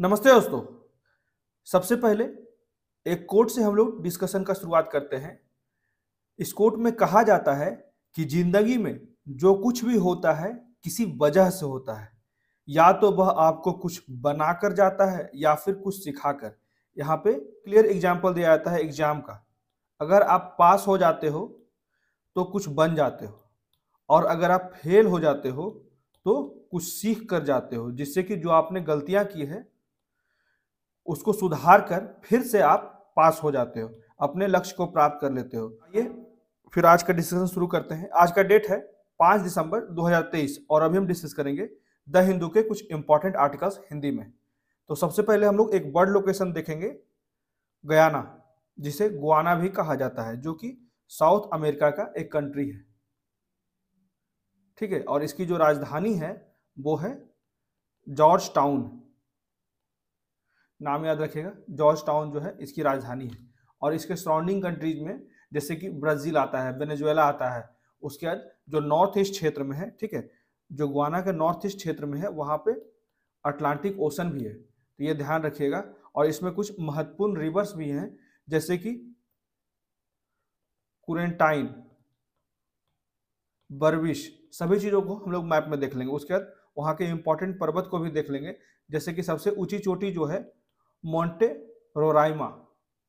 नमस्ते दोस्तों। सबसे पहले एक कोट से हम लोग डिस्कशन का शुरुआत करते हैं। इस कोट में कहा जाता है कि जिंदगी में जो कुछ भी होता है किसी वजह से होता है, या तो वह आपको कुछ बनाकर जाता है या फिर कुछ सिखाकर। यहाँ पे क्लियर एग्जाम्पल दिया जाता है एग्जाम का। अगर आप पास हो जाते हो तो कुछ बन जाते हो, और अगर आप फेल हो जाते हो तो कुछ सीख कर जाते हो, जिससे कि जो आपने गलतियाँ की है उसको सुधार कर फिर से आप पास हो जाते हो, अपने लक्ष्य को प्राप्त कर लेते हो। ये फिर आज का डिस्कशन शुरू करते हैं। आज का डेट है 5 दिसंबर 2023 और अभी हम डिस्कस करेंगे द हिंदू के कुछ इंपॉर्टेंट आर्टिकल्स हिंदी में। तो सबसे पहले हम लोग एक बर्ड लोकेशन देखेंगे, गयाना, जिसे गुआना भी कहा जाता है, जो कि साउथ अमेरिका का एक कंट्री है, ठीक है। और इसकी जो राजधानी है वो है जॉर्ज टाउन। नाम याद रखिएगा, जॉर्ज टाउन जो है इसकी राजधानी है। और इसके सराउंडिंग कंट्रीज में जैसे कि ब्राजील आता है, वेनेजुएला आता है, उसके बाद जो नॉर्थ ईस्ट क्षेत्र में है, ठीक है, जो गुआना के नॉर्थ ईस्ट क्षेत्र में है वहाँ पे अटलांटिक ओशन भी है, तो ये ध्यान रखिएगा। और इसमें कुछ महत्वपूर्ण रिवर्स भी हैं, जैसे कि कोरेंटाइन, बर्बिश, सभी चीज़ों को हम लोग मैप में देख लेंगे। उसके बाद वहाँ के इम्पोर्टेंट पर्वत को भी देख लेंगे, जैसे कि सबसे ऊंची चोटी जो है मोंटे रोराइमा,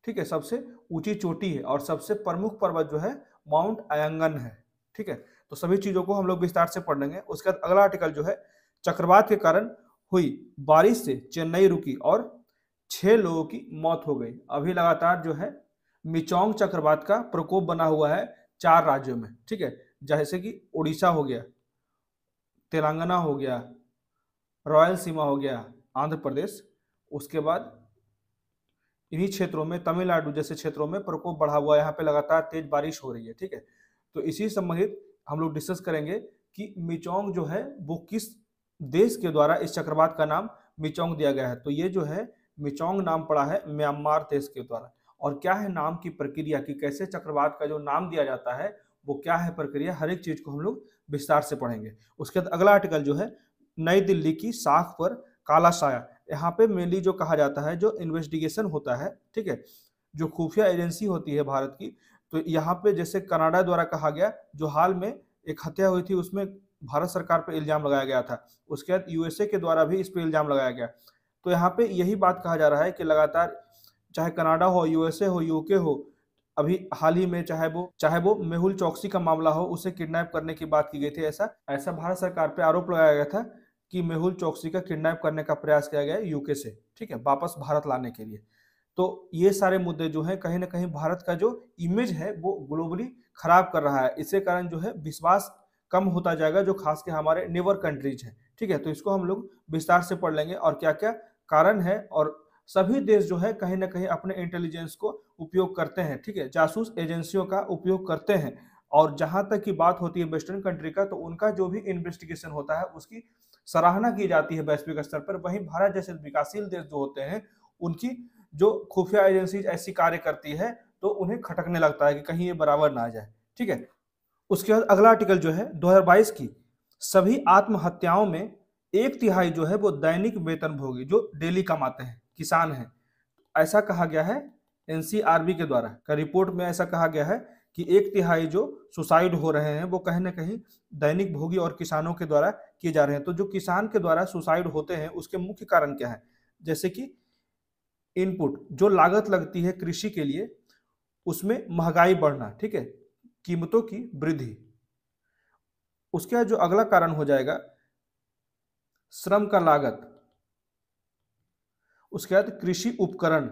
ठीक है, सबसे ऊंची चोटी है, और सबसे प्रमुख पर्वत जो है माउंट आयंगन है, ठीक है। तो सभी चीज़ों को हम लोग विस्तार से पढ़ लेंगे। उसके बाद अगला आर्टिकल जो है, चक्रवात के कारण हुई बारिश से चेन्नई रुकी और 6 लोगों की मौत हो गई। अभी लगातार जो है मिचौंग चक्रवात का प्रकोप बना हुआ है 4 राज्यों में, ठीक है, जैसे कि उड़ीसा हो गया, तेलंगाना हो गया, रॉयलसीमा हो गया, आंध्र प्रदेश। उसके बाद इन्हीं क्षेत्रों में तमिलनाडु जैसे क्षेत्रों में प्रकोप बढ़ा हुआ है, यहाँ पे लगातार तेज बारिश हो रही है, ठीक है। तो इसी संबंधित हम लोग डिस्कस करेंगे कि मिचौंग जो है वो किस देश के द्वारा इस चक्रवात का नाम मिचौंग दिया गया है। तो ये जो है मिचौंग नाम पड़ा है म्यांमार देश के द्वारा। और क्या है नाम की प्रक्रिया कि कैसे चक्रवात का जो नाम दिया जाता है वो क्या है प्रक्रिया, हर एक चीज को हम लोग विस्तार से पढ़ेंगे। उसके बाद अगला आर्टिकल जो है, नई दिल्ली की साख पर काला साया। यहाँ पे मेनली जो कहा जाता है जो इन्वेस्टिगेशन होता है, ठीक है, जो खुफिया एजेंसी होती है भारत की, तो यहाँ पे जैसे कनाडा द्वारा कहा गया, जो हाल में एक हत्या हुई थी उसमें भारत सरकार पर इल्जाम लगाया गया था, उसके बाद यूएसए के द्वारा भी इस पर इल्जाम लगाया गया। तो यहाँ पे यही बात कहा जा रहा है कि लगातार चाहे कनाडा हो, यूएसए हो, यूके हो, अभी हाल ही में चाहे वो मेहुल चौकसी का मामला हो, उसे किडनैप करने की बात की गई थी। ऐसा भारत सरकार पे आरोप लगाया गया था कि मेहुल चौकसी का किडनैप करने का प्रयास किया गया यूके से, ठीक है, वापस भारत लाने के लिए। तो ये सारे मुद्दे जो हैं कहीं ना कहीं भारत का जो इमेज है वो ग्लोबली खराब कर रहा है। इसके कारण जो है विश्वास कम होता जाएगा, जो खास के हमारे नेबर कंट्रीज हैं, ठीक है। तो इसको हम लोग विस्तार से पढ़ लेंगे और क्या क्या कारण है, और सभी देश जो है कहीं ना कहीं अपने इंटेलिजेंस को उपयोग करते हैं, ठीक है, जासूस एजेंसियों का उपयोग करते हैं। और जहां तक की बात होती है वेस्टर्न कंट्री का, तो उनका जो भी इन्वेस्टिगेशन होता है उसकी सराहना की जाती है वैश्विक स्तर पर। वहीं भारत जैसे विकासशील देश जो होते हैं उनकी जो खुफिया एजेंसीज ऐसी कार्य करती है तो उन्हें खटकने लगता है कि कहीं ये बराबर ना आ जाए, ठीक है। उसके बाद अगला आर्टिकल जो है, 2022 की सभी आत्महत्याओं में 1/3 जो है वो दैनिक वेतनभोगी जो डेली कमाते हैं किसान हैं, ऐसा कहा गया है एनसीआरबी के द्वारा का रिपोर्ट में। ऐसा कहा गया है कि 1/3 जो सुसाइड हो रहे हैं वो कहीं ना कहीं दैनिक भोगी और किसानों के द्वारा किए जा रहे हैं। तो जो किसान के द्वारा सुसाइड होते हैं उसके मुख्य कारण क्या है, जैसे कि इनपुट जो लागत लगती है कृषि के लिए उसमें महंगाई बढ़ना, ठीक है, कीमतों की वृद्धि। उसके बाद जो अगला कारण हो जाएगा, श्रम का लागत, उसके बाद कृषि उपकरण,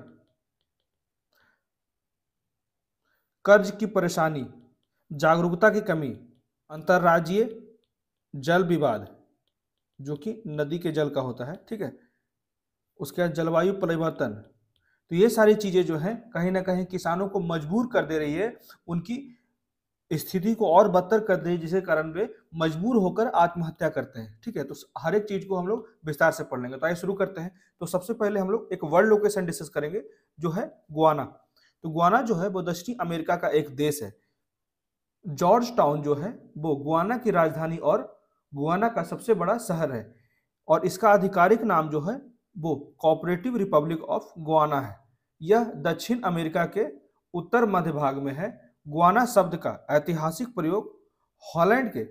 कर्ज की परेशानी, जागरूकता की कमी, अंतर्राज्यीय जल विवाद जो कि नदी के जल का होता है, ठीक है, उसके बाद जलवायु परिवर्तन। तो ये सारी चीजें जो हैं कहीं ना कहीं किसानों को मजबूर कर दे रही है, उनकी स्थिति को और बदतर कर दे, जिसके कारण वे मजबूर होकर आत्महत्या करते हैं, ठीक है। तो हर एक चीज को हम लोग विस्तार से पढ़ लेंगे। तो आइए शुरू करते हैं। तो सबसे पहले हम लोग एक वर्ल्ड लोकेशन डिस्कस करेंगे जो है गुआना। तो गुआना जो है वो दक्षिण अमेरिका का एक देश है। जॉर्ज टाउन जो है वो गुआना की राजधानी और गुआना का सबसे बड़ा शहर है, और इसका आधिकारिक नाम जो है वो कोऑपरेटिव रिपब्लिक ऑफ गुआना है। यह दक्षिण अमेरिका के उत्तर मध्य भाग में है। गुआना शब्द का ऐतिहासिक प्रयोग हॉलैंड के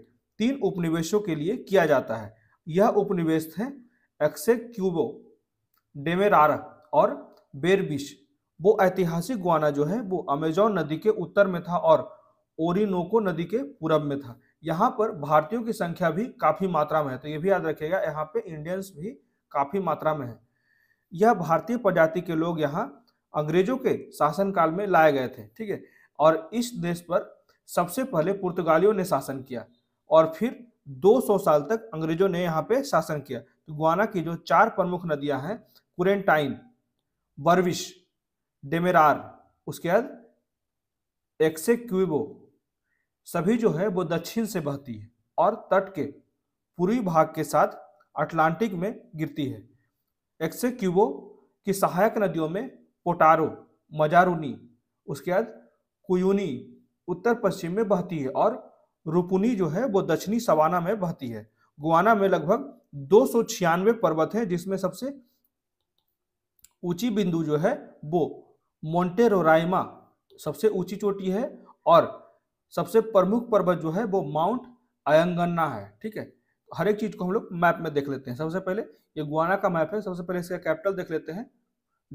3 उपनिवेशों के लिए किया जाता है। यह उपनिवेश थे एक्सेक्यूबो, डेमेरारा और बेरबिश। वो ऐतिहासिक गुआना जो है वो अमेजॉन नदी के उत्तर में था और ओरिनोको नदी के पूरब में था। यहाँ पर भारतीयों की संख्या भी काफी मात्रा में है, तो ये भी याद रखिएगा, यहाँ पे इंडियंस भी काफी मात्रा में है। यह भारतीय प्रजाति के लोग यहाँ अंग्रेजों के शासनकाल में लाए गए थे, ठीक है, और इस देश पर सबसे पहले पुर्तगालियों ने शासन किया और फिर 200 साल तक अंग्रेजों ने यहाँ पे शासन किया। तो गुआना की जो 4 प्रमुख नदियां हैं, कुरेंटाइन, बर्बिस, डेमेरार, उसके बाद एक्सेक्विबो, सभी जो है वो दक्षिण से बहती है और तट के पूर्वी भाग के साथ अटलांटिक में गिरती है। एक्सेक्यूबो की सहायक नदियों में पोटारो, मजारुनी, उसके बाद कुयूनी उत्तर पश्चिम में बहती है और रुपुनी जो है वो दक्षिणी सवाना में बहती है। गुआना में लगभग 296 पर्वत हैं, जिसमें सबसे ऊंची बिंदु जो है वो मोंटे रोराइमा सबसे ऊंची चोटी है और सबसे प्रमुख पर्वत जो है वो माउंट अयंगना है, ठीक है। हर एक चीज को हम लोग मैप में देख लेते हैं। सबसे पहले ये गुआना का मैप है, सबसे पहले इसका कैपिटल देख लेते हैं,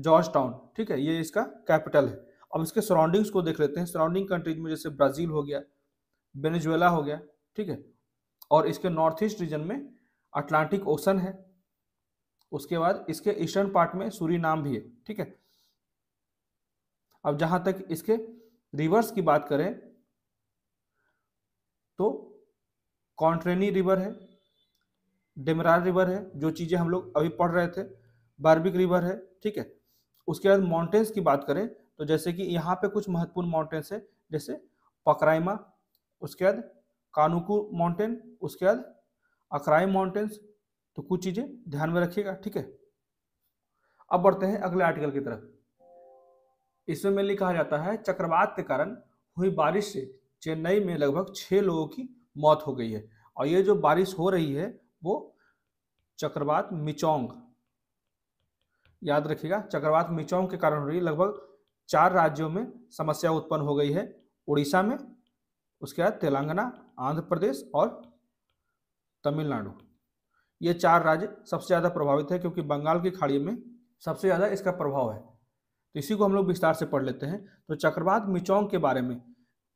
जॉर्ज टाउन, ठीक है, ये इसका कैपिटल है। अब इसके सराउंडिंग्स को देख लेते हैं। सराउंडिंग कंट्रीज में जैसे ब्राजील हो गया, वेनेजुएला हो गया, ठीक है, और इसके नॉर्थ ईस्ट रीजन में अटलांटिक ओशन है। उसके बाद इसके ईस्टर्न पार्ट में सूरीनाम भी है, ठीक है। अब जहां तक इसके रिवर्स की बात करें तो कॉन्ट्रेनी रिवर है, डेमरार रिवर है, जो चीजें हम लोग अभी पढ़ रहे थे, बार्बिक रिवर है, ठीक है। उसके बाद माउंटेन्स की बात करें तो जैसे कि यहाँ पे कुछ महत्वपूर्ण माउंटेन्स है, जैसे पकराइमा, उसके बाद कानुकू माउंटेन, उसके बाद अखराई माउंटेन्स। तो कुछ चीजें ध्यान में रखिएगा, ठीक है। अब बढ़ते हैं अगले आर्टिकल की तरफ। इसमें मेनली कहा जाता है चक्रवात के कारण हुई बारिश से चेन्नई में लगभग 6 लोगों की मौत हो गई है, और ये जो बारिश हो रही है वो चक्रवात मिचौंग, याद रखिएगा, चक्रवात मिचौंग के कारण हो रही है। लगभग 4 राज्यों में समस्या उत्पन्न हो गई है, उड़ीसा में, उसके बाद तेलंगाना, आंध्र प्रदेश और तमिलनाडु। ये 4 राज्य सबसे ज़्यादा प्रभावित है क्योंकि बंगाल की खाड़ी में सबसे ज़्यादा इसका प्रभाव है। तो इसी को हम लोग विस्तार से पढ़ लेते हैं। तो चक्रवात मिचौंग के बारे में,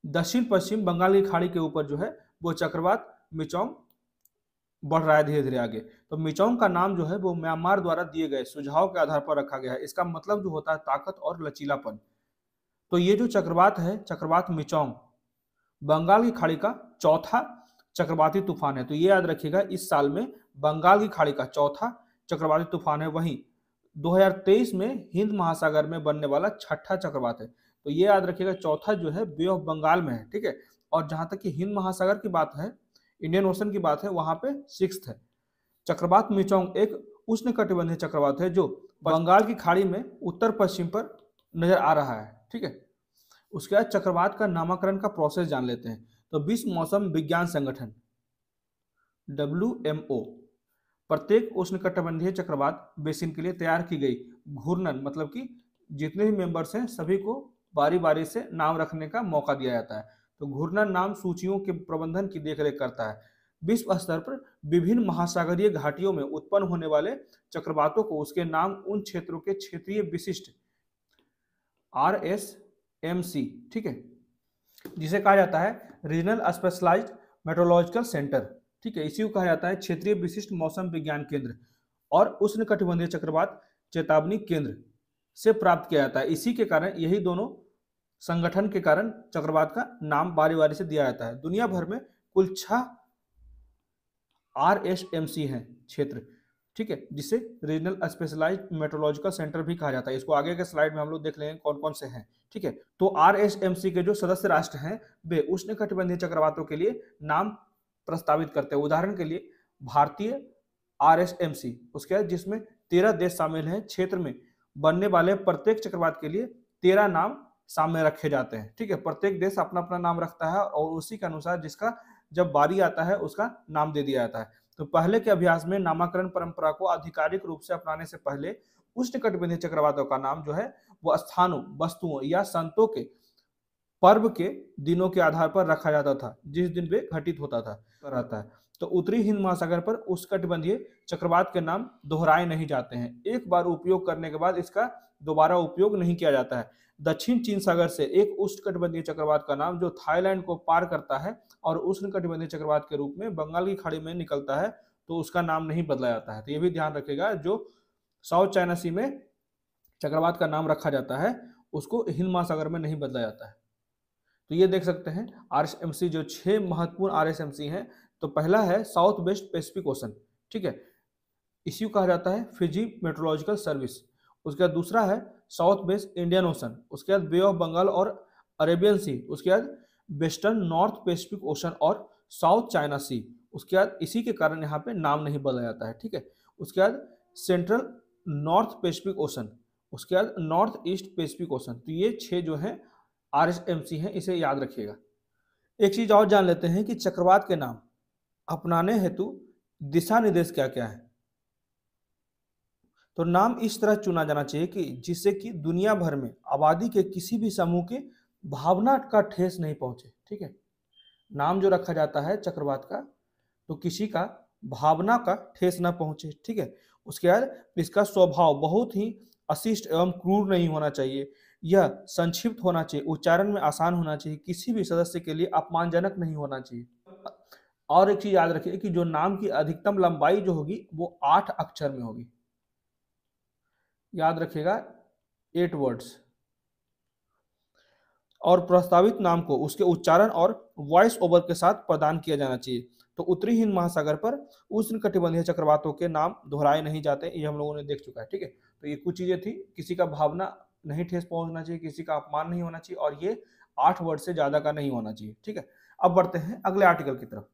दक्षिण पश्चिम बंगाल की खाड़ी के ऊपर जो है वो चक्रवात मिचौंग बढ़ रहा है धीरे धीरे आगे। तो मिचौंग का नाम जो है वो म्यांमार द्वारा दिए गए सुझाव के आधार पर रखा गया है। इसका मतलब जो होता है ताकत और लचीलापन। तो ये जो चक्रवात है, चक्रवात मिचौंग, बंगाल की खाड़ी का 4था चक्रवाती तूफान है। तो ये याद रखिएगा, इस साल में बंगाल की खाड़ी का 4था चक्रवाती तूफान है। वहीं 2023 में हिंद महासागर में बनने वाला 6ठा चक्रवात है। तो ये याद रखिएगा, 4था जो है बे ऑफ बंगाल में है, ठीक है। और जहां तक कि हिंद महासागर की बात है, इंडियन ओशन की बात है, वहां पे 6th है। चक्रवात मिचौंग एक उष्णकटिबंधीय चक्रवात है जो बंगाल की खाड़ी में उत्तर पश्चिम पर नजर आ रहा है, ठीक है। उसके बाद चक्रवात का नामकरण का प्रोसेस जान लेते हैं। तो विश्व मौसम विज्ञान संगठन WMO प्रत्येक उष्णकटिबंधीय चक्रवात बेसिन के लिए तैयार की गई घूर्णन, मतलब कि जितने भी मेंबर्स हैं सभी को बारी बारी से नाम रखने का मौका दिया जाता है। तो घूर्णन नाम सूचियों के प्रबंधन की देखरेख करता है। विश्व स्तर पर विभिन्न महासागरीय घाटियों में उत्पन्न होने वाले चक्रवातों को उसके नाम उन क्षेत्रों के क्षेत्रीय विशिष्ट RSMC, ठीक है, जिसे कहा जाता है रीजनल स्पेशलाइज्ड मेट्रोलॉजिकल सेंटर, ठीक है, इसी को कहा जाता है क्षेत्रीय विशिष्ट मौसम विज्ञान केंद्र और उष्णकटिबंधीय चक्रवात चेतावनी केंद्र से प्राप्त किया जाता है। इसी के कारण, यही दोनों संगठन के कारण चक्रवात का नाम बारी बारी से दिया जाता है। दुनिया भर में कुल 6 RSMC हैं क्षेत्र, ठीक है, जिसे रीजनल स्पेशलाइज्ड मेट्रोलॉजिकल सेंटर भी कहा जाता है। इसको आगे के स्लाइड में हम लोग देख लेंगे कौन कौन से हैं, ठीक है। तो RSMC के जो सदस्य राष्ट्र हैं वे उष्णकटिबंधीय चक्रवातों के लिए नाम प्रस्तावित करते हैं। उदाहरण के लिए भारतीय RSMC, उसके बाद जिसमें 13 देश शामिल हैं, क्षेत्र में बनने वाले प्रत्येक चक्रवात के लिए 13 नाम सामने रखे जाते हैं, ठीक है। प्रत्येक देश अपना अपना नाम रखता है और उसी के अनुसार जिसका जब बारी आता है उसका नाम दे दिया जाता है। तो पहले के अभ्यास में नामाकरण परंपरा को आधिकारिक रूप से अपनाने से पहले उष्णकटिबंधीय चक्रवातों का नाम जो है वो स्थानों, वस्तुओं या संतों के पर्व के दिनों के आधार पर रखा जाता था जिस दिन वे घटित होता था रहता है। तो उत्तरी हिंद महासागर पर उष्णकटिबंधीय चक्रवात के नाम दोहराए नहीं जाते हैं, एक बार उपयोग करने के बाद इसका दोबारा उपयोग नहीं किया जाता है। दक्षिण चीन सागर से एक उष्णकटिबंधीय चक्रवात का नाम जो थाईलैंड को पार करता है और उष्णकटिबंधीय चक्रवात के रूप में बंगाल की खाड़ी में निकलता है तो उसका नाम नहीं बदला जाता है। तो ये भी ध्यान रखेगा जो साउथ चाइना सी में चक्रवात का नाम रखा जाता है उसको हिंद महासागर में नहीं बदला जाता है। तो ये देख सकते हैं आरएसएमसी जो 6 महत्वपूर्ण आरएसएमसी हैं। तो पहला है साउथ वेस्ट पैसिफिक ओशन, ठीक है, इसी को कहा जाता है फिजी मेट्रोलॉजिकल सर्विस। उसके बाद दूसरा है साउथ वेस्ट इंडियन ओशन, उसके बाद बे ऑफ बंगाल और अरेबियन सी, उसके बाद वेस्टर्न नॉर्थ पैसिफिक ओशन और साउथ चाइना सी। उसके बाद इसी के कारण यहाँ पे नाम नहीं बदला जाता है, ठीक है। उसके बाद सेंट्रल नॉर्थ पैसिफिक ओशन, उसके बाद नॉर्थ ईस्ट पैसिफिक ओशन। तो ये 6 जो है आरएसएमसी हैं, इसे याद रखिएगा। एक चीज और जान लेते हैं कि चक्रवात के नाम अपनाने हेतु दिशा निर्देश क्या क्या है। तो नाम इस तरह चुना जाना चाहिए कि जिससे कि दुनिया भर में आबादी के किसी भी समूह के भावना का ठेस नहीं पहुंचे, ठीक है। नाम जो रखा जाता है चक्रवात का तो किसी का भावना का ठेस ना पहुंचे, ठीक है। उसके बाद इसका स्वभाव बहुत ही अशिष्ट एवं क्रूर नहीं होना चाहिए, यह संक्षिप्त होना चाहिए, उच्चारण में आसान होना चाहिए, किसी भी सदस्य के लिए अपमानजनक नहीं होना चाहिए। और एक चीज याद रखिए कि जो नाम की अधिकतम लंबाई जो होगी वो 8 अक्षर में होगी, याद रखिएगा 8 वर्ड्स। और प्रस्तावित नाम को उसके उच्चारण और वॉइस ओवर के साथ प्रदान किया जाना चाहिए। तो उत्तरी हिंद महासागर पर उष्णकटिबंधीय चक्रवातों के नाम दोहराए नहीं जाते, ये हम लोगों ने देख चुका है, ठीक है। तो ये कुछ चीजें थी, किसी का भावना नहीं ठेस पहुंचना चाहिए, किसी का अपमान नहीं होना चाहिए और ये 8 वर्ड से ज्यादा का नहीं होना चाहिए, ठीक है। अब बढ़ते हैं अगले आर्टिकल की तरफ।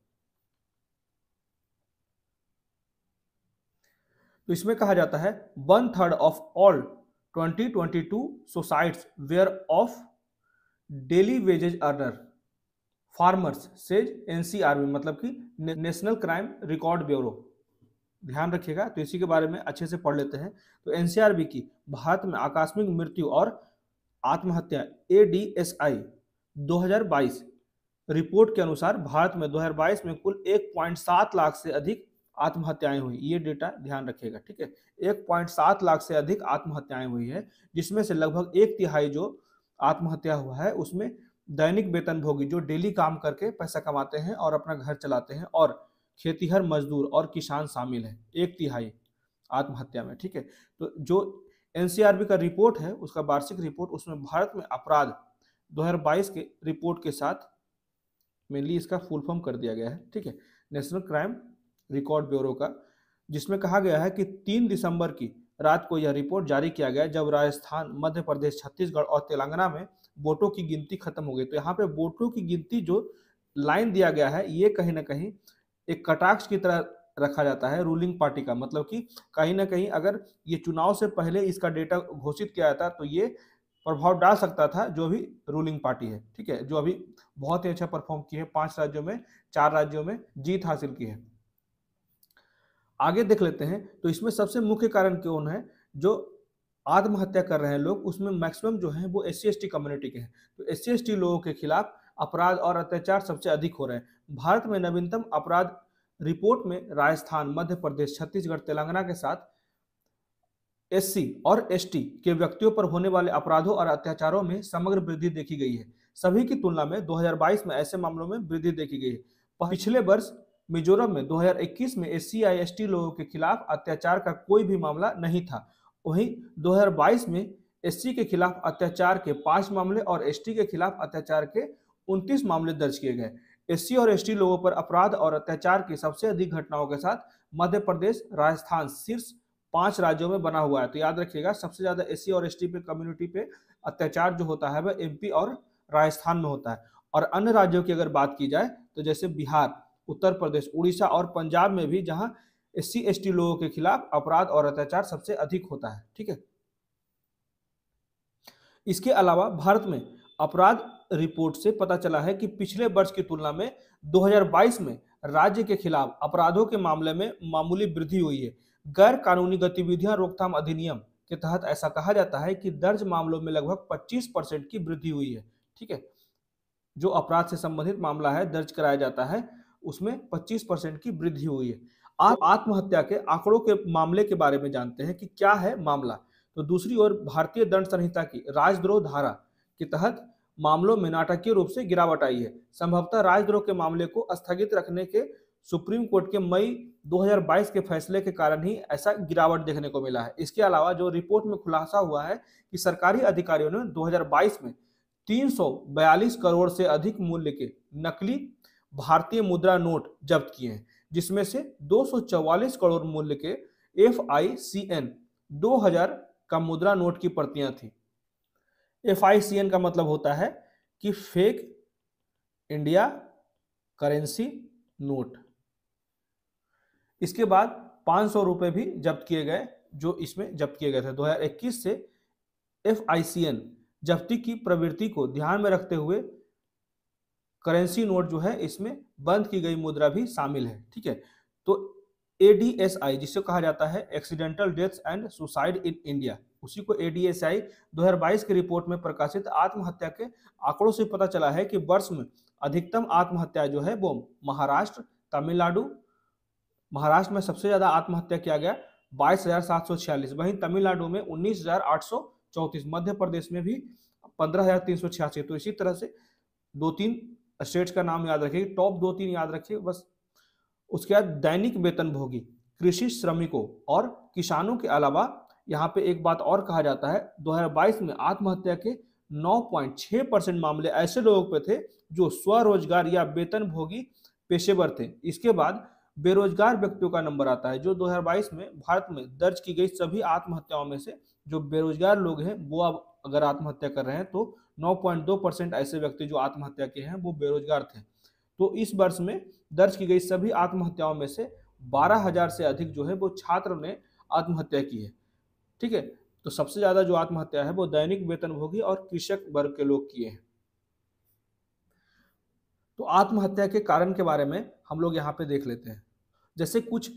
तो इसमें कहा जाता है 1/3 of all 2022 societies where of daily wages earner farmers says NCRB, मतलब कि नेशनल क्राइम रिकॉर्ड ब्यूरो। ध्यान रखिएगा, तो इसी के बारे में अच्छे से पढ़ लेते हैं। तो एनसीआरबी की भारत में आकस्मिक मृत्यु और आत्महत्या एडीएसआई 2022 रिपोर्ट के अनुसार भारत में 2022 में कुल 1.7 लाख से अधिक आत्महत्याएं हुई। ये डेटा ध्यान रखिएगा, ठीक है। 1.7 लाख से अधिक आत्महत्याएं हुई है जिसमें से लगभग 1/3 जो आत्महत्या हुआ है उसमें दैनिक वेतनभोगी जो डेली काम करके पैसा कमाते हैं और अपना घर चलाते हैं और खेतीहर मजदूर और किसान शामिल है 1/3 आत्महत्या में, ठीक है। तो जो एनसीआरबी का रिपोर्ट है उसका वार्षिक रिपोर्ट, उसमें भारत में अपराध 2022 के रिपोर्ट के साथ मेनली इसका फुल फॉर्म कर दिया गया है, ठीक है, नेशनल क्राइम रिकॉर्ड ब्यूरो का, जिसमें कहा गया है कि 3 दिसंबर की रात को यह रिपोर्ट जारी किया गया जब राजस्थान, मध्य प्रदेश, छत्तीसगढ़ और तेलंगाना में वोटों की गिनती खत्म हो गई। तो यहाँ पे वोटों की गिनती जो लाइन दिया गया है ये कहीं ना कहीं एक कटाक्ष की तरह रखा जाता है रूलिंग पार्टी का, मतलब कि कहीं ना कहीं अगर ये चुनाव से पहले इसका डेटा घोषित किया जाता तो ये प्रभाव डाल सकता था जो अभी रूलिंग पार्टी है, ठीक है, जो अभी बहुत ही अच्छा परफॉर्म की है, 5 राज्यों में 4 राज्यों में जीत हासिल की है। आगे देख लेते हैं। तो इसमें सबसे मुख्य कारण क्यों है जो आत्महत्या कर रहे हैं लोग, उसमें मैक्सिमम जो है वो SC/ST कम्युनिटी के हैं। तो SC/ST लोगों के खिलाफ अपराध और अत्याचार सबसे अधिक हो रहे हैं। भारत में नवीनतम अपराध रिपोर्ट में राजस्थान, मध्य प्रदेश, छत्तीसगढ़, तेलंगाना के साथ SC और ST के व्यक्तियों पर होने वाले अपराधों और अत्याचारों में समग्र वृद्धि देखी गई है। सभी की तुलना में 2022 में ऐसे मामलों में वृद्धि देखी गई है। पिछले वर्ष मिजोरम में 2021 में SC/ST लोगों के खिलाफ अत्याचार का कोई भी मामला नहीं था, वहीं 2022 में SC के खिलाफ अत्याचार के 5 मामले और ST के खिलाफ अत्याचार के 29 मामले दर्ज किए गए। SC और ST लोगों पर अपराध और अत्याचार की सबसे अधिक घटनाओं के साथ मध्य प्रदेश, राजस्थान शीर्ष 5 राज्यों में बना हुआ है। तो याद रखिएगा सबसे ज्यादा SC और ST पे कम्युनिटी पे अत्याचार जो होता है वह MP और राजस्थान में होता है। और अन्य राज्यों की अगर बात की जाए तो जैसे बिहार, उत्तर प्रदेश, उड़ीसा और पंजाब में भी जहां SC/ST लोगों के खिलाफ अपराध और अत्याचार सबसे अधिक होता है, ठीक है। इसके अलावा भारत में अपराध रिपोर्ट से पता चला है कि पिछले वर्ष की तुलना में 2022 में राज्य के खिलाफ अपराधों के मामले में मामूली वृद्धि हुई है। गैर कानूनी गतिविधियां रोकथाम अधिनियम के तहत ऐसा कहा जाता है कि दर्ज मामलों में लगभग 25% की वृद्धि हुई है। ठीक है, जो अपराध से संबंधित मामला है दर्ज कराया जाता है उसमें 25% की वृद्धि हुई है। आत्महत्या के आंकड़ों के मामले के बारे में जानते हैं कि क्या है मामला। तो दूसरी ओर भारतीय दंड संहिता की राजद्रोह धारा के तहत मामलों में नाटकीय रूप से गिरावट आई है। संभवतः राजद्रोह के मामले को स्थगित रखने के सुप्रीम कोर्ट के मई 2022 के फैसले के कारण ही ऐसा गिरावट देखने को मिला है। इसके अलावा जो रिपोर्ट में खुलासा हुआ है कि सरकारी अधिकारियों ने 2022 में 342 करोड़ से अधिक मूल्य के नकली भारतीय मुद्रा नोट जब्त किए हैं, जिसमें से 244 करोड़ मूल्य के FICN 2000 का मुद्रा नोट की प्रतियां थी। FICN का मतलब होता है कि फेक इंडिया करेंसी नोट। इसके बाद 500 रुपए भी जब्त किए गए जो इसमें जब्त किए गए थे। 2021 से FICN जब्ती की प्रवृत्ति को ध्यान में रखते हुए करेंसी नोट जो है इसमें बंद की गई मुद्रा भी शामिल है। ठीक है, तो ADSI जिसे कहा जाता है accidental deaths and suicide in India, उसी को ADSI 2022 की रिपोर्ट में प्रकाशित आत्महत्या के आंकड़ों से पता चला है कि वर्ष में अधिकतम आत्महत्या जो है वो महाराष्ट्र में सबसे ज्यादा आत्महत्या किया गया 22,746, वहीं तमिलनाडु में 19,834, मध्य प्रदेश में भी 15,386। तो इसी तरह से 2-3 स्टेट्स का नाम याद रखिए, टॉप 2-3 याद रखिए बस। उसके बाद दैनिक वेतनभोगी कृषि श्रमिकों और किसानों के अलावा यहाँ पे एक बात और कहा जाता है, 2022 में आत्महत्या के 9.6% मामले ऐसे लोगों पे थे जो स्वरोजगार या वेतनभोगी पेशेवर थे। इसके बाद बेरोजगार व्यक्तियों का नंबर आता है जो 2022 में भारत में दर्ज की गई सभी आत्महत्याओं में से जो बेरोजगार लोग हैं वो अब अगर आत्महत्या कर रहे हैं तो 9.2% ऐसे व्यक्ति जो आत्महत्या के हैं वो बेरोजगार थे। तो इस वर्ष में दर्ज की गई सभी आत्महत्याओं में से 12,000 से अधिक जो है वो छात्र ने आत्महत्या की है। ठीक है, तो सबसे ज्यादा जो आत्महत्या है वो दैनिक वेतनभोगी और कृषक वर्ग के लोग किए हैं। तो आत्महत्या के कारण के बारे में हम लोग यहाँ पे देख लेते हैं। जैसे कुछ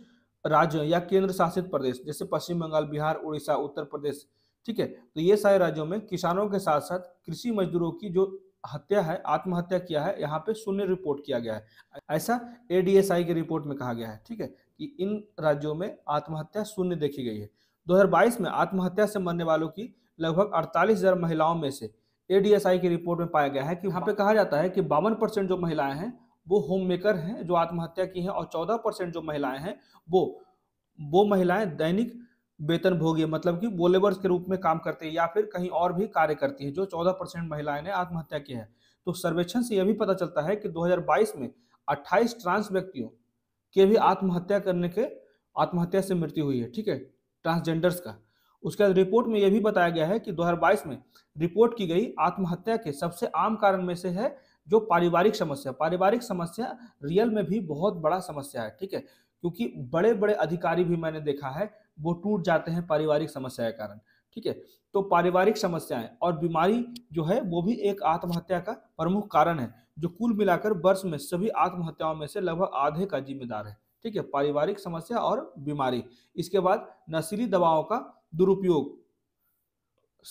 राज्यों या केंद्र शासित प्रदेश जैसे पश्चिम बंगाल, बिहार, उड़ीसा, उत्तर प्रदेश, ठीक है, तो ये सारे राज्यों में किसानों के साथ साथ कृषि मजदूरों की जो हत्या है आत्महत्या किया है यहाँ पे शून्य रिपोर्ट किया गया है, ऐसा ADSI की रिपोर्ट में कहा गया है। ठीक है, कि इन राज्यों में आत्महत्या शून्य देखी गई है। 2022 में आत्महत्या से मरने वालों की लगभग 48,000 महिलाओं में से ADSI की रिपोर्ट में पाया गया है कि यहाँ पे कहा जाता है कि 52% जो महिलाएं हैं वो होम मेकर हैं जो आत्महत्या की हैं, और 14% जो महिलाएं हैं वो महिलाएं दैनिक वेतनभोगी मतलब कि वो लेबर्स के रूप में काम करते हैं या फिर कहीं और भी कार्य करती है, जो 14% महिलाएं ने आत्महत्या की है। तो सर्वेक्षण से यह भी पता चलता है कि 2022 में 28 ट्रांस व्यक्तियों के भी आत्महत्या से मृत्यु हुई है। ठीक है, ट्रांसजेंडर्स का। उसके बाद रिपोर्ट में यह भी बताया गया है कि 2022 में रिपोर्ट की गई आत्महत्या के सबसे आम कारण में से है जो पारिवारिक समस्या रियल में भी बहुत बड़ा समस्या है। ठीक है, क्योंकि बड़े बड़े अधिकारी भी मैंने देखा है वो टूट जाते हैं पारिवारिक समस्या के कारण। ठीक है, तो पारिवारिक समस्याएं और बीमारी जो है वो भी एक आत्महत्या का प्रमुख कारण है, जो कुल मिलाकर वर्ष में सभी आत्महत्याओं में से लगभग आधे का जिम्मेदार है। ठीक है, पारिवारिक समस्या और बीमारी। इसके बाद नशीली दवाओं का दुरुपयोग,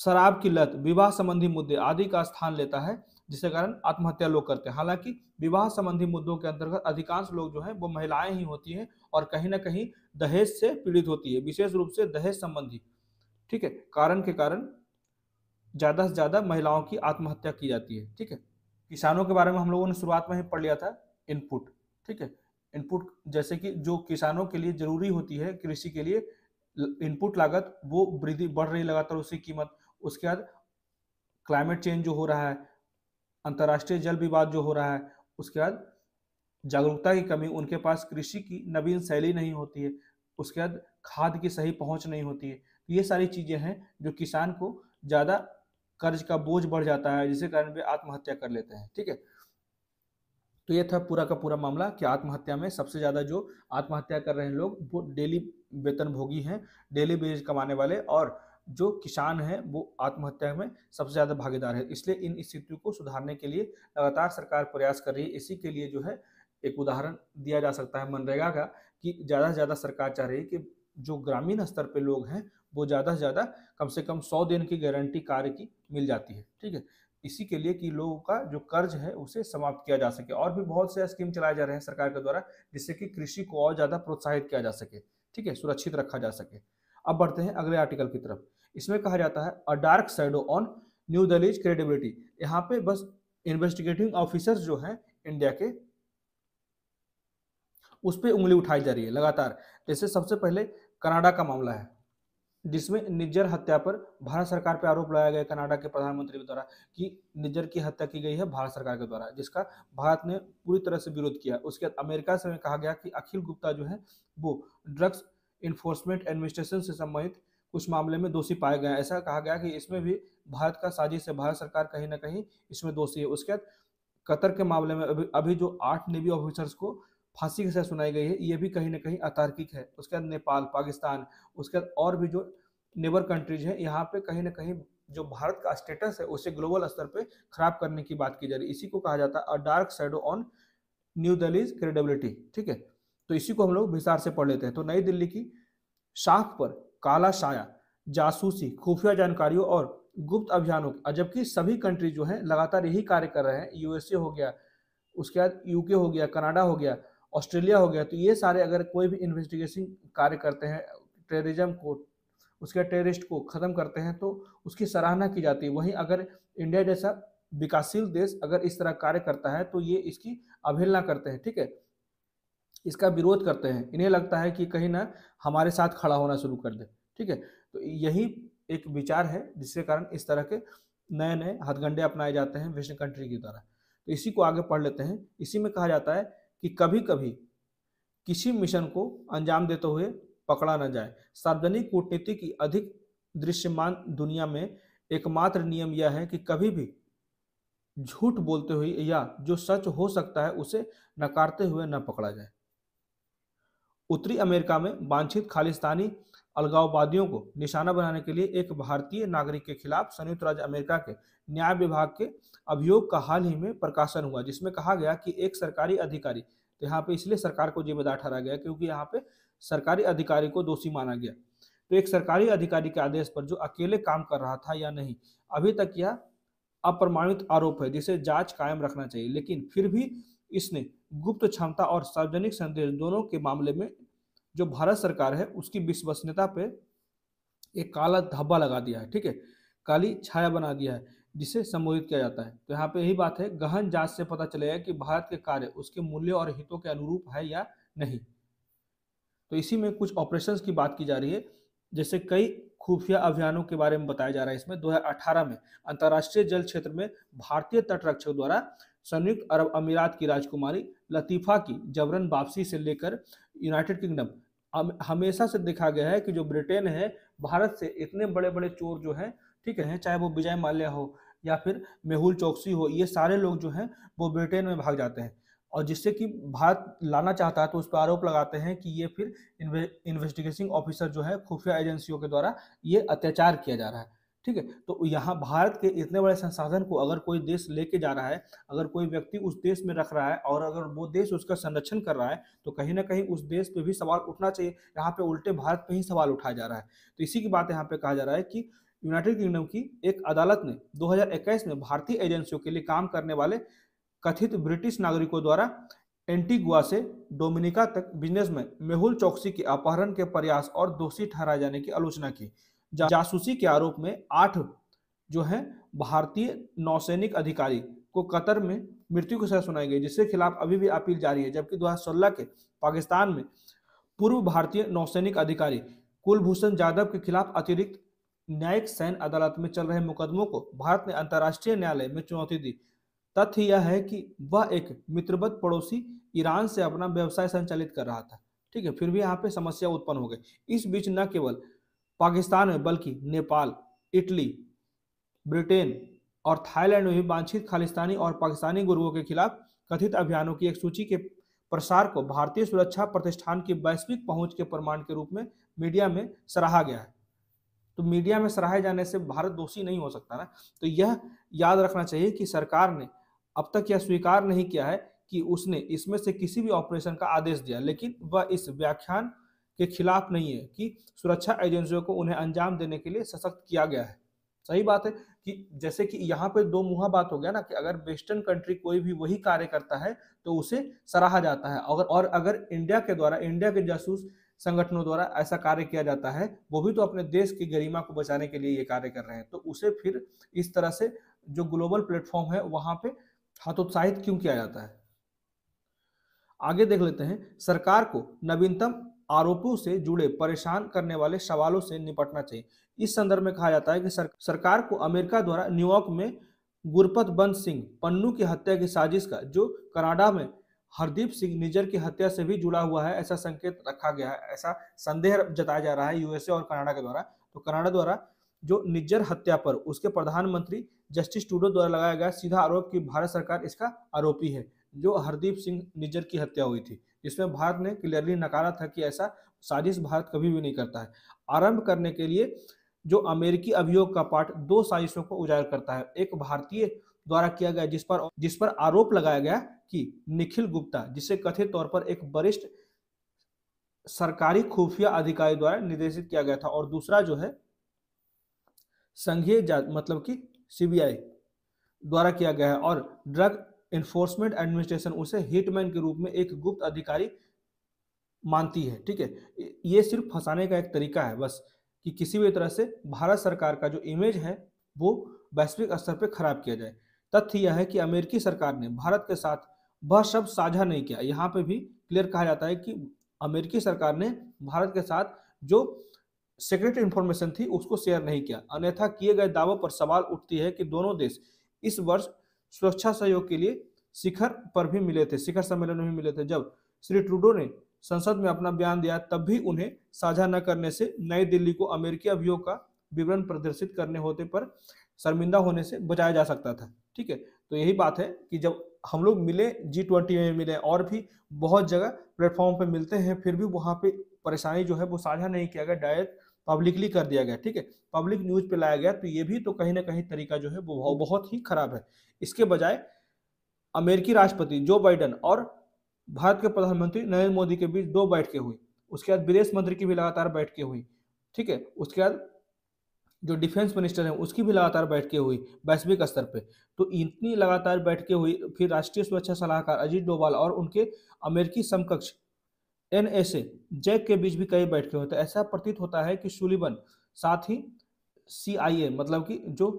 शराब की लत, विवाह संबंधी मुद्दे आदि का स्थान लेता है, जिसके कारण आत्महत्या लोग करते हैं। हालांकि विवाह संबंधी मुद्दों के अंतर्गत अधिकांश लोग जो हैं वो महिलाएं ही होती हैं और कहीं ना कहीं दहेज से पीड़ित होती है, विशेष रूप से दहेज संबंधी, ठीक है, कारण के कारण ज्यादा से ज्यादा महिलाओं की आत्महत्या की जाती है। ठीक है, किसानों के बारे में हम लोगों ने शुरुआत में ही पढ़ लिया था, इनपुट। ठीक है, इनपुट जैसे कि जो किसानों के लिए जरूरी होती है कृषि के लिए इनपुट लागत, वो वृद्धि बढ़ रही लगातार उसकी कीमत। उसके बाद क्लाइमेट चेंज जो हो रहा है, अंतर्राष्ट्रीय जल विवाद जो हो रहा है, उसके बाद जागरूकता की कमी, उनके पास कृषि की नवीन शैली नहीं होती है, उसके बाद खाद की सही पहुंच नहीं होती है। ये सारी चीजें हैं जो किसान को ज्यादा कर्ज का बोझ बढ़ जाता है, जिसके कारण वे आत्महत्या कर लेते हैं। ठीक है, तो ये था पूरा का पूरा मामला कि आत्महत्या में सबसे ज्यादा जो आत्महत्या कर रहे हैं लोग वो डेली वेतनभोगी हैं, डेली वेज कमाने वाले, और जो किसान हैं वो आत्महत्या में सबसे ज्यादा भागीदार है। इसलिए इन स्थितियों को सुधारने के लिए लगातार सरकार प्रयास कर रही है। इसी के लिए जो है एक उदाहरण दिया जा सकता है मनरेगा का, कि ज़्यादा से ज़्यादा सरकार चाह रही है कि जो ग्रामीण स्तर पे लोग हैं वो ज़्यादा से ज़्यादा कम से कम 100 दिन की गारंटी कार्य की मिल जाती है, ठीक है, इसी के लिए कि लोगों का जो कर्ज है उसे समाप्त किया जा सके। और भी बहुत से स्कीम चलाए जा रहे हैं सरकार के द्वारा जिससे कि कृषि को और ज़्यादा प्रोत्साहित किया जा सके, ठीक है, सुरक्षित रखा जा सके। अब बढ़ते हैं अगले आर्टिकल की तरफ। इसमें कहा जाता है a dark shadow on New Delhi's credibility. यहाँ पे बस इन्वेस्टिगेटिंग ऑफिसर्स जो हैं इंडिया के उस पर उंगली उठाई जा रही है लगातार। जैसे सबसे पहले कनाडा का मामला है जिसमें निज्जर हत्या पर भारत सरकार पर आरोप लगाया गया कनाडा के प्रधानमंत्री के द्वारा कि निज्जर की हत्या की गई है भारत सरकार के द्वारा, जिसका भारत ने पूरी तरह से विरोध किया। उसके बाद अमेरिका से कहा गया कि अखिल गुप्ता जो है वो ड्रग्स इन्फोर्समेंट एडमिनिस्ट्रेशन से संबंधित कुछ मामले में दोषी पाए गए। ऐसा कहा गया कि इसमें भी भारत का साजिश है, भारत सरकार कहीं ना कहीं इसमें दोषी है। उसके बाद कतर के मामले में अभी जो 8 नेवी ऑफिसर्स को फांसी की सजा सुनाई गई है ये भी कहीं ना कहीं अतार्किक है। उसके बाद नेपाल, पाकिस्तान, उसके बाद और भी जो नेबर कंट्रीज हैं यहाँ पे कहीं ना कहीं जो भारत का स्टेटस है उसे ग्लोबल स्तर पे खराब करने की बात की जा रही है। इसी को कहा जाता है a dark shadow on New Delhi's credibility, ठीक है। तो इसी को हम लोग विस्तार से पढ़ लेते हैं। तो नई दिल्ली की शाख पर काला साया, जासूसी, खुफिया जानकारियों और गुप्त अभियानों, जबकि सभी कंट्री जो है लगातार यही कार्य कर रहे हैं। यूएसए हो गया, उसके बाद यूके हो गया, कनाडा हो गया, ऑस्ट्रेलिया हो गया। तो ये सारे अगर कोई भी इन्वेस्टिगेशन कार्य करते हैं टेररिज्म को, उसके टेररिस्ट को ख़त्म करते हैं तो उसकी सराहना की जाती है। वहीं अगर इंडिया जैसा विकासशील देश अगर इस तरह कार्य करता है तो ये इसकी अवहेलना करते हैं, ठीक है, इसका विरोध करते हैं। इन्हें लगता है कि कहीं ना हमारे साथ खड़ा होना शुरू कर दे, ठीक है। तो यही एक विचार है जिसके कारण इस तरह के नए नए हथगंडे अपनाए जाते हैं वेस्टर्न कंट्री के द्वारा। तो इसी को आगे पढ़ लेते हैं। इसी में कहा जाता है कि कभी कभी किसी मिशन को अंजाम देते हुए पकड़ा न जाए। सार्वजनिक कूटनीति की अधिक दृश्यमान दुनिया में एकमात्र नियम यह है कि कभी भी झूठ बोलते हुए या जो सच हो सकता है उसे नकारते हुए न पकड़ा जाए। उत्तरी अमेरिका में वांछित खालिस्तानी अलगाववादियों को निशाना बनाने के लिए एक भारतीय नागरिक के खिलाफ संयुक्त राज्य अमेरिका के न्याय विभाग के अभियोग का हाल ही में प्रकाशन हुआ, जिसमें कहा गया कि एक सरकारी अधिकारी, तो यहाँ पे इसलिए सरकार को जिम्मेदार ठहराया गया क्योंकि यहाँ पे सरकारी अधिकारी को दोषी माना गया, तो एक सरकारी अधिकारी के आदेश पर जो अकेले काम कर रहा था या नहीं, अभी तक यह अप्रमाणित आरोप है जिसे जाँच कायम रखना चाहिए। लेकिन फिर भी इसने गुप्त क्षमता और सार्वजनिक संदेश दोनों के मामले में जो भारत सरकार है उसकी विश्वसनीयता पे एक काला धब्बा लगा दिया है, ठीक है, काली छाया बना दिया है जिसे संबोधित किया जाता है। तो यहाँ पे यही बात है, गहन जांच से पता चलेगा कि भारत के कार्य उसके मूल्यों और हितों के अनुरूप है या नहीं। तो इसी में कुछ ऑपरेशंस की बात की जा रही है, जैसे कई खुफिया अभियानों के बारे में बताया जा रहा है। इसमें 2018 में अंतर्राष्ट्रीय जल क्षेत्र में भारतीय तटरक्षक द्वारा संयुक्त अरब अमीरात की राजकुमारी लतीफा की जबरन वापसी से लेकर यूनाइटेड किंगडम, हमेशा से देखा गया है कि जो ब्रिटेन है भारत से इतने बड़े बड़े चोर जो हैं, ठीक है, चाहे वो विजय माल्या हो या फिर मेहुल चौकसी हो, ये सारे लोग जो हैं वो ब्रिटेन में भाग जाते हैं और जिससे कि भारत लाना चाहता है तो उस पर आरोप लगाते हैं कि ये फिर इन्वेस्टिगेटिंग ऑफिसर जो है खुफिया एजेंसियों के द्वारा ये अत्याचार किया जा रहा है, ठीक है। तो यहाँ भारत के इतने बड़े संसाधन को अगर कोई देश लेके जा रहा है, अगर कोई व्यक्ति उस देश में रख रहा है और अगर वो देश उसका संरक्षण कर रहा है तो कहीं ना कहीं उस देश पे भी सवाल उठना चाहिए। यहाँ पे उल्टे भारत पे ही सवाल उठाया जा रहा है। तो इसी की बात यहाँ पे कहा जा रहा है कि यूनाइटेड किंगडम की एक अदालत ने 2021 में भारतीय एजेंसियों के लिए काम करने वाले कथित ब्रिटिश नागरिकों द्वारा एंटीगुआ से डोमिनिका तक बिजनेस में मेहुल चौकसी के अपहरण के प्रयास और दोषी ठहराए जाने की आलोचना की। जासूसी के आरोप में 8 जो हैं भारतीय नौसैनिक अधिकारी को कतर में मृत्यु की सजा सुनाई गई, जिसके खिलाफ अभी भी अपील जारी है। जबकि 2016 के पाकिस्तान में पूर्व भारतीय नौसैनिक अधिकारी कुलभूषण जाधव के खिलाफ अतिरिक्त न्यायिक सैन्य अदालत में चल रहे मुकदमों को भारत ने अंतर्राष्ट्रीय न्यायालय में चुनौती दी। तथ्य यह है कि वह एक मित्रवत पड़ोसी ईरान से अपना व्यवसाय संचालित कर रहा था, ठीक है, फिर भी यहाँ पे समस्या उत्पन्न हो गई। इस बीच न केवल पाकिस्तान में बल्कि नेपाल, इटली, ब्रिटेन और थाईलैंड में भी वांछित खालिस्तानी और पाकिस्तानी गुरुओं के खिलाफ कथित अभियानों की एक सूची के प्रसार को भारतीय सुरक्षा प्रतिष्ठान की वैश्विक पहुंच के प्रमाण के रूप में मीडिया में सराहा गया है। तो मीडिया में सराहे जाने से भारत दोषी नहीं हो सकता ना। तो यह याद रखना चाहिए कि सरकार ने अब तक यह स्वीकार नहीं किया है कि उसने इसमें से किसी भी ऑपरेशन का आदेश दिया, लेकिन वह इस व्याख्यान के खिलाफ नहीं है कि सुरक्षा एजेंसियों को उन्हें अंजाम देने के लिए सशक्त किया गया है। सही बात है कि जैसे कि यहाँ पे दो मुहां बात हो गया ना, कि अगर वेस्टर्न कंट्री कोई भी वही कार्य करता है तो उसे सराहा जाता है, और अगर इंडिया के द्वारा, इंडिया के जासूस संगठनों द्वारा ऐसा कार्य किया जाता है, वो भी तो अपने देश की गरिमा को बचाने के लिए ये कार्य कर रहे हैं, तो उसे फिर इस तरह से जो ग्लोबल प्लेटफॉर्म है वहां पे हतोत्साहित क्यों किया जाता है। आगे देख लेते हैं, सरकार को नवीनतम आरोपों से जुड़े परेशान करने वाले सवालों से निपटना चाहिए। इस संदर्भ में कहा जाता है कि सरकार को अमेरिका द्वारा न्यूयॉर्क में गुरपतवंत सिंह पन्नू की हत्या की साजिश का, जो कनाडा में हरदीप सिंह निज्जर की हत्या से भी जुड़ा हुआ है, ऐसा संकेत रखा गया है, ऐसा संदेह जताया जा रहा है यूएसए और कनाडा के द्वारा। तो कनाडा द्वारा जो निज्जर हत्या पर उसके प्रधानमंत्री जस्टिस ट्रूडो द्वारा लगाया गया सीधा आरोप कि भारत सरकार इसका आरोपी है, जो हरदीप सिंह निज्जर की हत्या हुई थी, जिसमें भारत ने क्लियरली नकारा था कि ऐसा साजिश भारत कभी भी नहीं करता है। आरंभ करने के लिए जो अमेरिकी अभियोग का पार्ट दो साजिशों को उजागर करता है, एक भारतीय द्वारा किया गया जिस पर आरोप लगाया गया कि निखिल गुप्ता, जिसे कथित तौर पर एक वरिष्ठ सरकारी खुफिया अधिकारी द्वारा निर्देशित किया गया था, और दूसरा जो है संघीय जांच मतलब कि सीबीआई द्वारा किया गया है, और ड्रग एनफोर्समेंट एडमिनिस्ट्रेशन उसे हिटमैन के रूप में एक गुप्त अधिकारी मानती है। ठीक है, ये सिर्फ फंसाने का एक तरीका है बस, कि किसी भी तरह से भारत सरकार का जो इमेज है वो वैश्विक स्तर पर खराब किया जाए। तथ्य यह है कि अमेरिकी सरकार ने भारत के साथ वह सब साझा नहीं किया। यहाँ पे भी क्लियर कहा जाता है कि अमेरिकी सरकार ने भारत के साथ जो सीक्रेट इंफॉर्मेशन थी उसको शेयर नहीं किया, अन्यथा किए गए दावों पर सवाल उठती है कि दोनों देश इस वर्ष सुरक्षा सहयोग के लिए शिखर पर भी मिले थे, शिखर सम्मेलन में भी मिले थे। जब श्री ट्रूडो ने संसद में अपना बयान दिया तब भी उन्हें साझा न करने से नई दिल्ली को अमेरिकी अभियोग का विवरण प्रदर्शित करने होते पर शर्मिंदा होने से बचाया जा सकता था। ठीक है, तो यही बात है कि जब हम लोग मिले, G20 में मिले और भी बहुत जगह प्लेटफॉर्म पे मिलते हैं, फिर भी वहाँ पे परेशानी जो है वो साझा नहीं किया गया, डायरेक्ट पब्लिकली कर दिया गया। ठीक है, पब्लिक न्यूज पे लाया गया, तो ये भी तो कहीं ना कहीं तरीका जो है वो बहुत ही खराब है। इसके बजाय अमेरिकी राष्ट्रपति जो बाइडन और भारत के प्रधानमंत्री नरेंद्र मोदी के बीच दो बैठकें हुई, उसके बाद विदेश मंत्री की भी लगातार बैठकें हुई। ठीक है, उसके बाद जो डिफेंस मिनिस्टर है उसकी भी लगातार बैठकें हुई वैश्विक स्तर पे, तो इतनी लगातार बैठकें हुई। फिर राष्ट्रीय सुरक्षा सलाहकार अजीत डोभाल और उनके अमेरिकी समकक्ष NSA जैक के बीच भी कई बैठकें हुई। तो ऐसा प्रतीत होता है कि सुलिवन, साथ ही CIA मतलब कि जो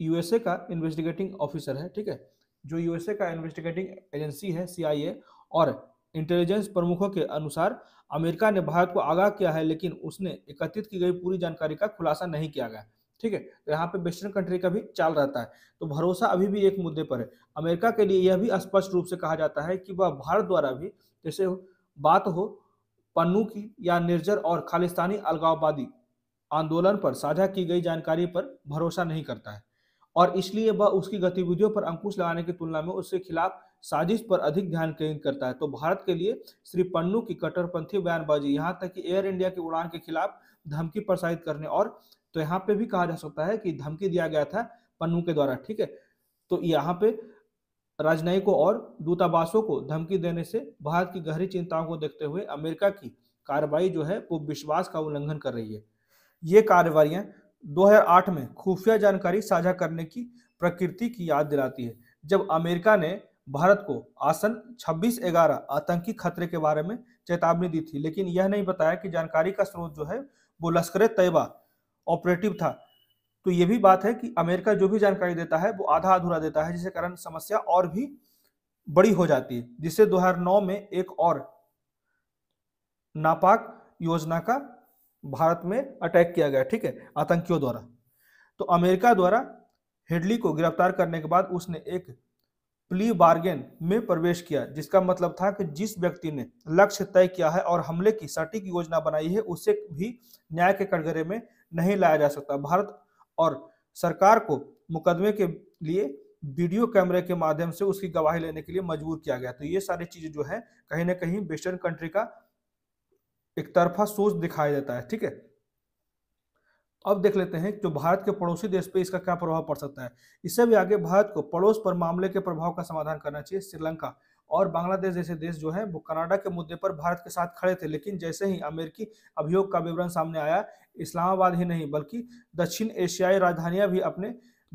यूएसए का इन्वेस्टिगेटिंग ऑफिसर है, ठीक है, जो यूएसए का इन्वेस्टिगेटिंग एजेंसी है CIA, और इंटेलिजेंस प्रमुखों के अनुसार अमेरिका ने भारत को आगाह किया है, लेकिन उसने एकत्रित की गई पूरी जानकारी का खुलासा नहीं किया गया। ठीक है, तो यहाँ पे वेस्टर्न कंट्री का भी चाल रहता है, तो भरोसा अभी भी एक मुद्दे पर है। अमेरिका के लिए यह भी स्पष्ट रूप से कहा जाता है कि वह भारत द्वारा भी, जैसे बात हो पन्नू की या निर्जर और खालिस्तानी अलगाववादी आंदोलन पर साझा की गई जानकारी पर भरोसा नहीं करता है, और इसलिए वह उसकी गतिविधियों पर अंकुश लगाने की तुलना में उसके खिलाफ साजिश पर अधिक ध्यान केंद्रित करता है। तो भारत के लिए श्री पन्नू की कट्टरपंथी बयानबाजी, यहाँ तक कि एयर इंडिया की उड़ान के खिलाफ धमकी प्रसारित करने, और तो यहाँ पे भी कहा जा सकता है कि धमकी दिया गया था पन्नू के द्वारा। ठीक है, तो यहाँ पे राजनयिकों और दूतावासों को धमकी देने से भारत की गहरी चिंताओं को देखते हुए अमेरिका की कार्रवाई जो है वो विश्वास का उल्लंघन कर रही है। ये कार्रवाइयाँ 2008 में खुफिया जानकारी साझा करने की प्रकृति की याद दिलाती है, जब अमेरिका ने भारत को आसन 26/11 आतंकी खतरे के बारे में चेतावनी दी थी, लेकिन यह नहीं बताया कि जानकारी का स्रोत जो है वो लश्कर-ए-तैयबा ऑपरेटिव था। तो ये भी बात है कि अमेरिका जो भी जानकारी देता है वो आधा अधूरा देता है, जिसके कारण समस्या और भी बड़ी हो जाती है, जिससे 2009 में एक और नापाक योजना का भारत में अटैक किया गया। ठीक है, आतंकियों द्वारा। तो अमेरिका द्वारा हेडली को गिरफ्तार करने के बाद उसने एक प्ली बार्गेन में प्रवेश किया, जिसका मतलब था कि जिस व्यक्ति ने लक्ष्य तय किया है और हमले की सटीक योजना बनाई है उसे भी न्याय के कटघरे में नहीं लाया जा सकता। भारत और सरकार को मुकदमे के लिए वीडियो कैमरे के माध्यम से उसकी गवाही लेने के लिए मजबूर किया गया। तो ये सारी चीजें जो है कहीं ना कहीं वेस्टर्न कंट्री का एक तरफा सोच दिखाया जाता है। ठीक है, अब देख लेते हैं जो भारत के पड़ोसी देश पे इसका क्या प्रभाव पड़ सकता है। इससे भी आगे भारत को पड़ोस पर मामले के प्रभाव का समाधान करना चाहिए। श्रीलंका और बांग्लादेश जैसे देश जो है वो कनाडा के मुद्दे पर भारत के साथ खड़े थे, लेकिन जैसे ही अमेरिकी अभियोग का विवरण सामने आया, इस्लामाबाद ही नहीं बल्कि दक्षिण एशियाई राजधानियां भी अपने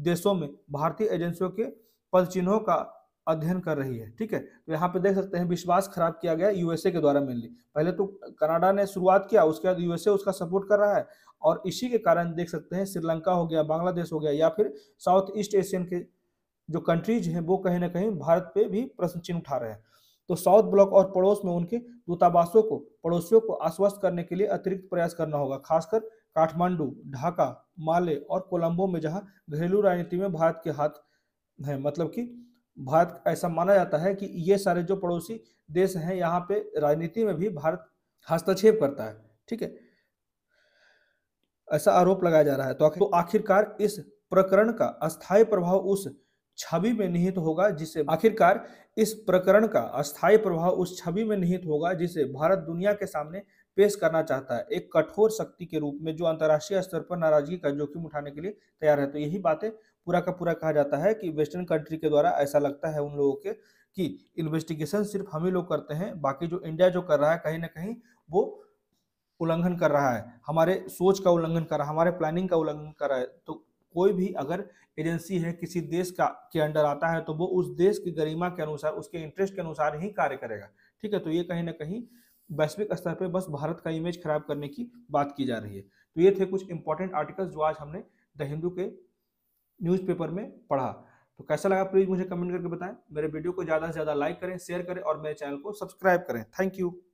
देशों में भारतीय एजेंसियों के पद चिन्हों का अध्ययन कर रही है। ठीक है, तो यहाँ पे देख सकते हैं विश्वास खराब किया गया यूएसए के द्वारा मेनली। पहले तो कनाडा ने शुरुआत किया, उसके बाद यूएसए उसका सपोर्ट कर रहा है, और इसी के कारण देख सकते हैं श्रीलंका हो गया, बांग्लादेश हो गया, या फिर साउथ ईस्ट एशियन के जो कंट्रीज हैं वो कहीं ना कहीं भारत पे भी प्रश्न चिन्ह उठा रहे हैं। तो साउथ ब्लॉक और पड़ोस में उनके दूतावासों को पड़ोसियों को आश्वस्त करने के लिए अतिरिक्त प्रयास करना होगा, खासकर काठमांडू, ढाका, माले और कोलंबो में, जहां घरेलू राजनीति में भारत के हाथ है। मतलब कि भारत, ऐसा माना जाता है कि ये सारे जो पड़ोसी देश हैं यहाँ पे राजनीति में भी भारत हस्तक्षेप करता है। ठीक है, ऐसा आरोप लगाया जा रहा है। तो आखिरकार इस प्रकरण का अस्थायी प्रभाव उस छवि में निहित होगा जिसे भारत दुनिया के सामने पेश करना चाहता है, एक कठोर शक्ति के रूप में जो अंतर्राष्ट्रीय स्तर पर नाराजगी का जोखिम उठाने के लिए तैयार है। तो यही बातें पूरा का पूरा कहा जाता है कि वेस्टर्न कंट्री के द्वारा ऐसा लगता है उन लोगों के कि इन्वेस्टिगेशन सिर्फ हम ही लोग करते हैं, बाकी जो इंडिया जो कर रहा है कहीं ना कहीं वो उल्लंघन कर रहा है, हमारे सोच का उल्लंघन कर रहा है, हमारे प्लानिंग का उल्लंघन कर रहा है। तो कोई भी अगर एजेंसी है किसी देश का के अंडर आता है तो वो उस देश की गरिमा के अनुसार, उसके इंटरेस्ट के अनुसार ही कार्य करेगा। ठीक है, तो ये कहीं ना कहीं वैश्विक स्तर पे बस भारत का इमेज खराब करने की बात की जा रही है। तो ये थे कुछ इंपॉर्टेंट आर्टिकल्स जो आज हमने द हिंदू के न्यूज़पेपर में पढ़ा। तो कैसा लगा प्लीज़ मुझे कमेंट करके बताएं, मेरे वीडियो को ज़्यादा से ज़्यादा लाइक करें, शेयर करें और मेरे चैनल को सब्सक्राइब करें। Thank you.